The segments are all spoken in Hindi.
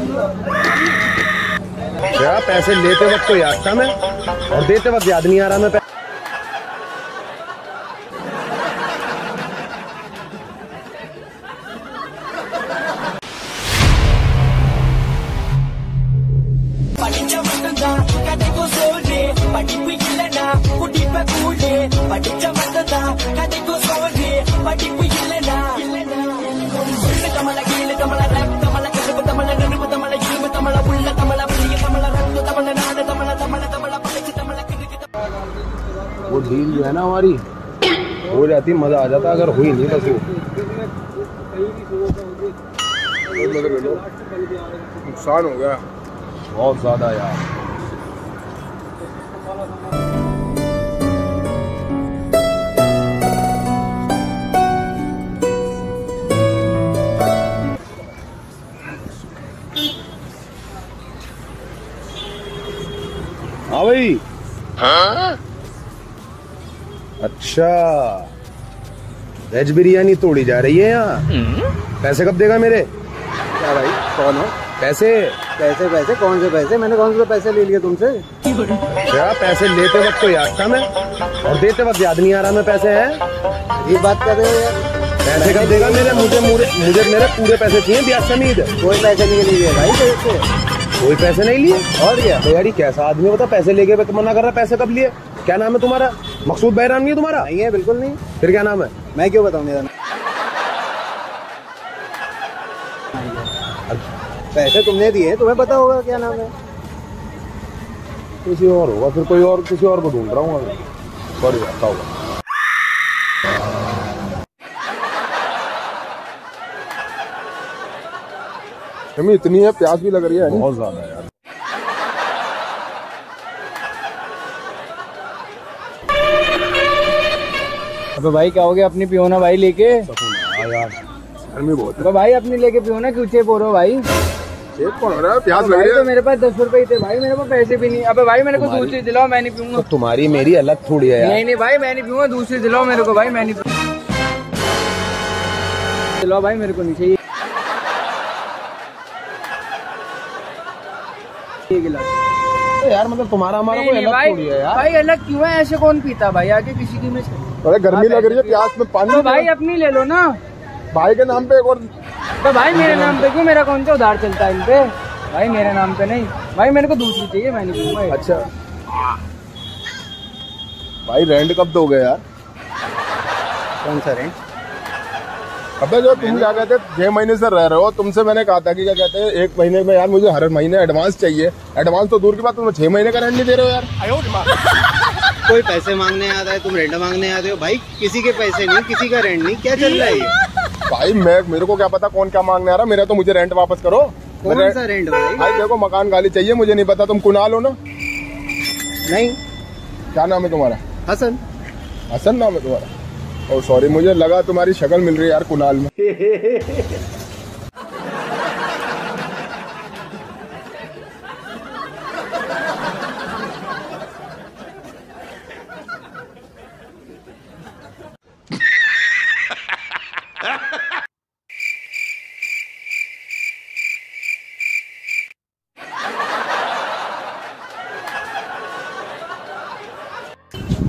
क्या पैसे लेते वक्त तो याद था मैं और देते वक्त याद नहीं आ रहा मैं। वो डील जो है ना हमारी हो जाती मजा आ जाता, अगर हुई नहीं बस नुकसान हो गया बहुत ज्यादा यार। हाँ भाई हाँ? अच्छा वेज बिरयानी तोड़ी जा रही है यहाँ। पैसे कब देगा मेरे? क्या भाई कौन हो? पैसे पैसे पैसे कौन से पैसे? मैंने कौन से पैसे ले लिए तुमसे? क्या पैसे लेते वक्त तो याद था मैं और देते वक्त याद नहीं आ रहा मैं। पैसे हैं ये बात कर रहे हो यार? पैसे कब देगा मेरे? मुझे मेरे पूरे पैसे चाहिए ब्याज समेत। कोई पैसे नहीं लिए भाई तेरे? कोई पैसे नहीं लिए? और क्या तो यार ये कैसा आदमी होता पैसे लेके मना कर रहा। पैसे कब लिए? क्या नाम है तुम्हारा? मकसूद बहराम नहीं है तुम्हारा? नहीं है बिल्कुल नहीं। फिर क्या नाम है? मैं क्यों बताऊँ मेरा नाम? पैसे तुमने दिए तुम्हें पता होगा क्या नाम है। किसी और होगा फिर, कोई और किसी और को ढूंढ रहा हूँ। सॉरी आता होगा। हमें इतनी है प्यास भी लग रही है बहुत ज्यादा यार। अबे भाई क्या हो गया? अपनी पियो ना भाई लेके यार, गर्मी बहुत है। अबे भाई अपनी लेके पियो ना, क्यों चेप हो रहा हो भाई? चेप कौन हो रहा है? प्यास लग रही है। तो मेरे पास 10 रुपए ही थे भाई, मेरे पास पैसे भी नहीं। अबे भाई मेरे को दूसरी दिलाओ, मैं नहीं पीऊंगा। तुम्हारी मेरी अलग थोड़ी है। नहीं नहीं भाई मैं नहीं पीऊंगा, दूसरी दिलाओ मेरे को भाई, मैं नहीं दिलाओ भाई मेरे को नहीं चाहिए। तो यार मतलब तुम्हारा हमारा कोई अलग थोड़ी है यार। भाई अलग क्यों है? ऐसे कौन पीता भाई आगे किसी की में? अरे गर्मी लग रही है प्यास में पानी। तो भाई अपनी ले लो ना भाई के नाम पे एक और। तो भाई मेरे नाम पे क्यों? मेरा कौन सा उधार चलता है इन पे भाई? मेरे नाम पे नहीं भाई, मेरे को दूसरी चाहिए, मैं नहीं पीऊंगा। अच्छा भाई रेंट कब दोगे यार? कौन सा रेंट? अबे जो तुम क्या कहते 6 महीने से रह रहे हो, तुमसे मैंने कहा था कि क्या कहते हैं 1 महीने में यार मुझे हर महीने एडवांस चाहिए। एडवांस तो दूर की बात, तुम 6 महीने का रेंट नहीं दे रहे हो यार। कोई पैसे मांगने आता है, तुम रेंट मांगने आते हो भाई? किसी के पैसे नहीं, किसी का रेंट नहीं, क्या चल रहा है ये भाई? मैं मेरे को क्या पता कौन क्या मांगने आ रहा है। मेरा तो मुझे रेंट वापस करो। कौन सा रेंट भाई? देखो मकान खाली चाहिए, मुझे नहीं पता। तुम कुणाल हो ना? नहीं। क्या नाम है तुम्हारा? हसन। हसन नाम है तुम्हारा? और सॉरी मुझे लगा तुम्हारी शक्ल मिल रही है यार कुणाल में।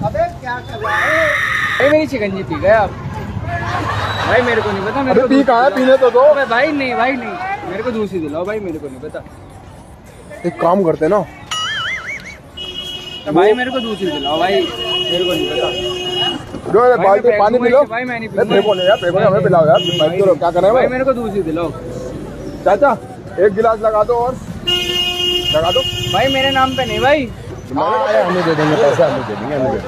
अबे क्या कर रहा है? मेरी चिकनजी पी गए आप भाई? मेरे को नहीं पता। मेरे को पी कहा? पीने तो दो भाई। नहीं भाई नहीं, मेरे को दूसरी दिलाओ भाई, मेरे को नहीं पता। एक काम करते ना तो भाई मेरे को दूसरी दिलाओ भाई, मेरे को नहीं पता। लो बाल्टी पानी पी लो भाई, मैं नहीं पीऊंगा। फेंको नहीं यार, फेंको हमें पिलाओ यार। क्या कर रहे हो भाई? मेरे को दूसरी दिलाओ। चाचा एक गिलास लगा दो और लगा दो भाई। मेरे नाम पे नहीं भाई। हमें दे देंगे पैसा, हमें दे देंगे, हमें दे।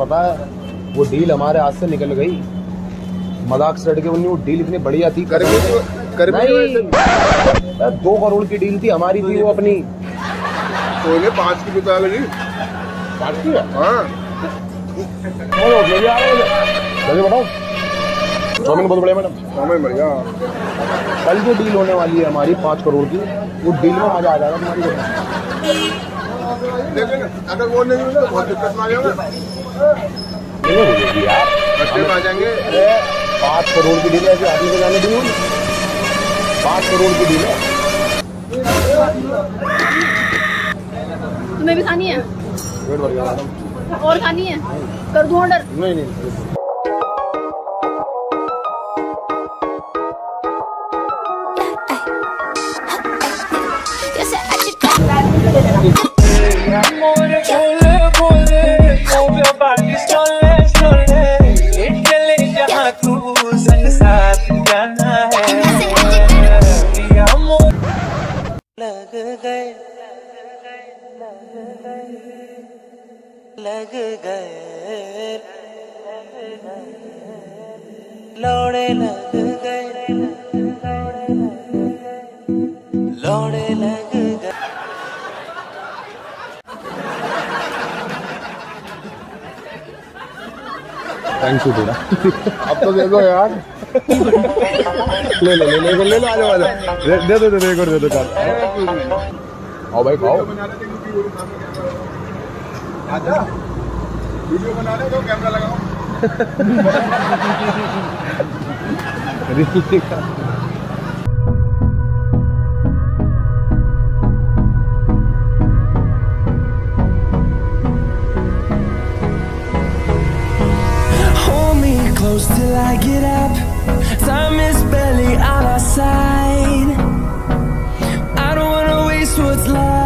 पता है वो डील हमारे हाथ से निकल गई, मजाक से हटके। वो डील इतनी बढ़िया थी, 2 करोड़ की डील थी हमारी थी वो अपनी। कोयले 5 की बिता लगी। 5 की? हाँ। बोलो जल्दी आ रहे हो, जल्दी बताओ। चाउमिन बहुत बढ़िया मैडम, चाउमिन बढ़िया। कल जो डील होने वाली है हमारी 5 करोड़ की, वो डील में मजा आ जाएगा तुम्हारी। लेकिन अगर वो नहीं होगा बहुत दिक्कत में आ जाएगा। नहीं होगी यार, बच्चे आ जाएंगे। 5 करोड़ की डील है, ऐसे आदमी को जाने दूंगी। 5 करोड़ की डील है। तुम्हें भी खानी है? बहुत बढ़िया मैडम। और खानी है? कर दूं ऑर्डर? नहीं नहीं। लग गए थैंक यू तेरा। अब तो देखो यार, ले लो आ जाओ दे दो आओ भाई खाओ। आजा वीडियो बना ले, तो कैमरा लगाओ। Hold me close till I get up. Time is barely on our side. I don't wanna waste what's left.